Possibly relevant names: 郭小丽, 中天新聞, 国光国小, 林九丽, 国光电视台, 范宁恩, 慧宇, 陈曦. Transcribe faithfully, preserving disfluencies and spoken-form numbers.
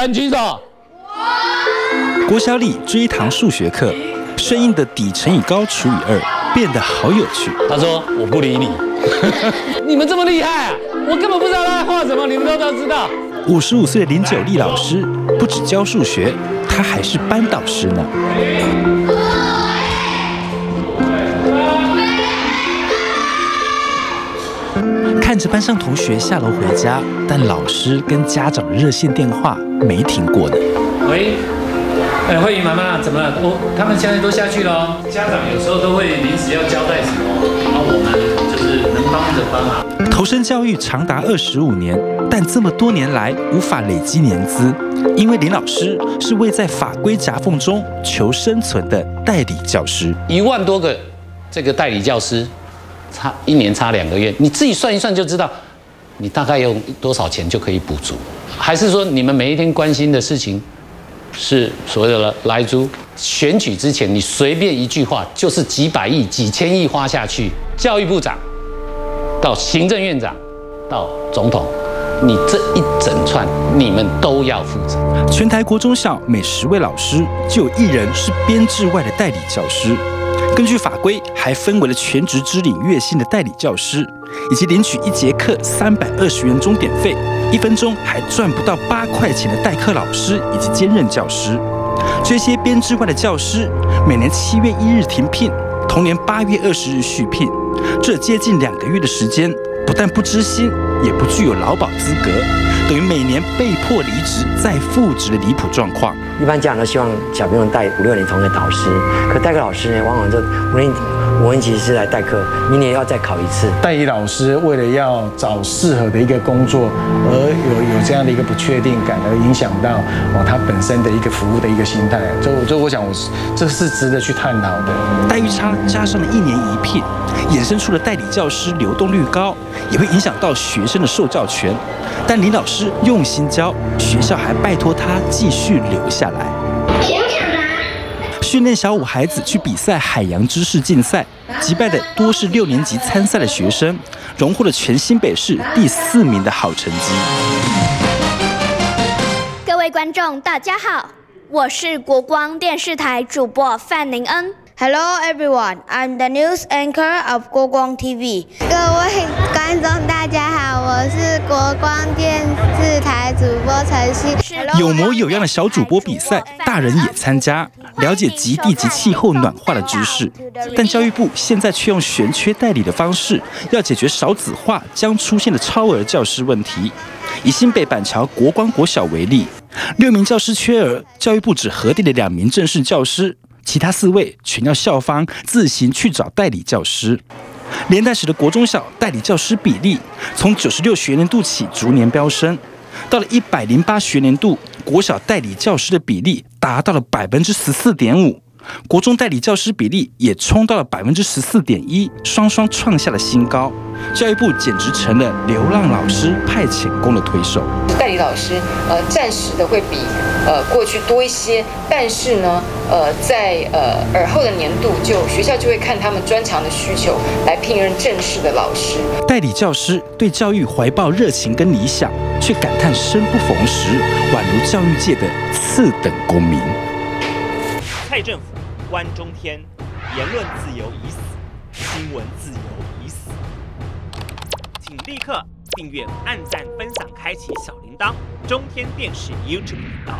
然举手。郭小丽追堂数学课，顺应的底乘以高除以二，变得好有趣。他说：“我不理你，你们这么厉害、啊，我根本不知道他在画什么，你们都都知道。”五十五岁的林九丽老师不只教数学，他还是班导师呢。看着班上同学下楼回家，但老师跟家长热线电话没停过呢。喂，哎，慧宇妈妈怎么了？我、哦、他们现在都下去了、哦。家长有时候都会临时要交代什么，那、啊、我们就是能帮着帮忙。投身教育长达二十五年，但这么多年来无法累积年资，因为林老师是位在法规夹缝中求生存的代理教师，一万多个这个代理教师。 差一年差两个月，你自己算一算就知道，你大概用多少钱就可以补足。还是说你们每一天关心的事情，是所有的来租选举之前，你随便一句话就是几百亿、几千亿花下去，教育部长到行政院长到总统，你这一整串你们都要负责。全台国中小每十位老师就有一人是编制外的代理教师。 根据法规，还分为了全职支领月薪的代理教师，以及领取一节课三百二十元钟点费，一分钟还赚不到八块钱的代课老师以及兼任教师。这些编制外的教师，每年七月一日停聘，同年八月二十日续聘，这接近两个月的时间，不但不支薪，也不具有劳保资格，等于每年被迫离职再复职的离谱状况。 一般家长都希望小朋友带五六年同一个导师，可代课老师呢，往往就五年五年级是来代课，明年要再考一次。代理老师为了要找适合的一个工作，而有有这样的一个不确定感，而影响到哦他本身的一个服务的一个心态。所以我就我想我是这是值得去探讨的。待遇差加上了一年一聘，衍生出了代理教师流动率高，也会影响到学生的受教权。但林老师用心教，学校还拜托他继续留下。 来，训练小五孩子去比赛海洋知识竞赛，击败的多是六年级参赛的学生，荣获了全新北市第四名的好成绩。各位观众，大家好，我是国光电视台主播范宁恩。Hello everyone, I'm the news anchor of 国光 T V。各位观众，大家好，我是国光电视台主播陈曦。 有模有样的小主播比赛，大人也参加，了解极地及气候暖化的知识。但教育部现在却用悬缺代理的方式，要解决少子化将出现的超额教师问题。以新北板桥国光国小为例，六名教师缺额，教育部只核定了两名正式教师，其他四位全要校方自行去找代理教师。连带使得国中小代理教师比例从九十六学年度起逐年飙升。 到了一百零八学年度，国小代理教师的比例达到了百分之十四点五，国中代理教师比例也冲到了百分之十四点一，双双创下了新高。教育部简直成了流浪老师派遣工的推手。代理老师呃，暂时的会比呃过去多一些，但是呢，呃，在呃而后的年度就学校就会看他们专长的需求来聘任正式的老师。代理教师对教育怀抱热情跟理想。 却感叹生不逢时，宛如教育界的次等公民。蔡政府关中天，言论自由已死，新闻自由已死。请立刻订阅、按赞、分享、开启小铃铛，中天电视 YouTube 频道。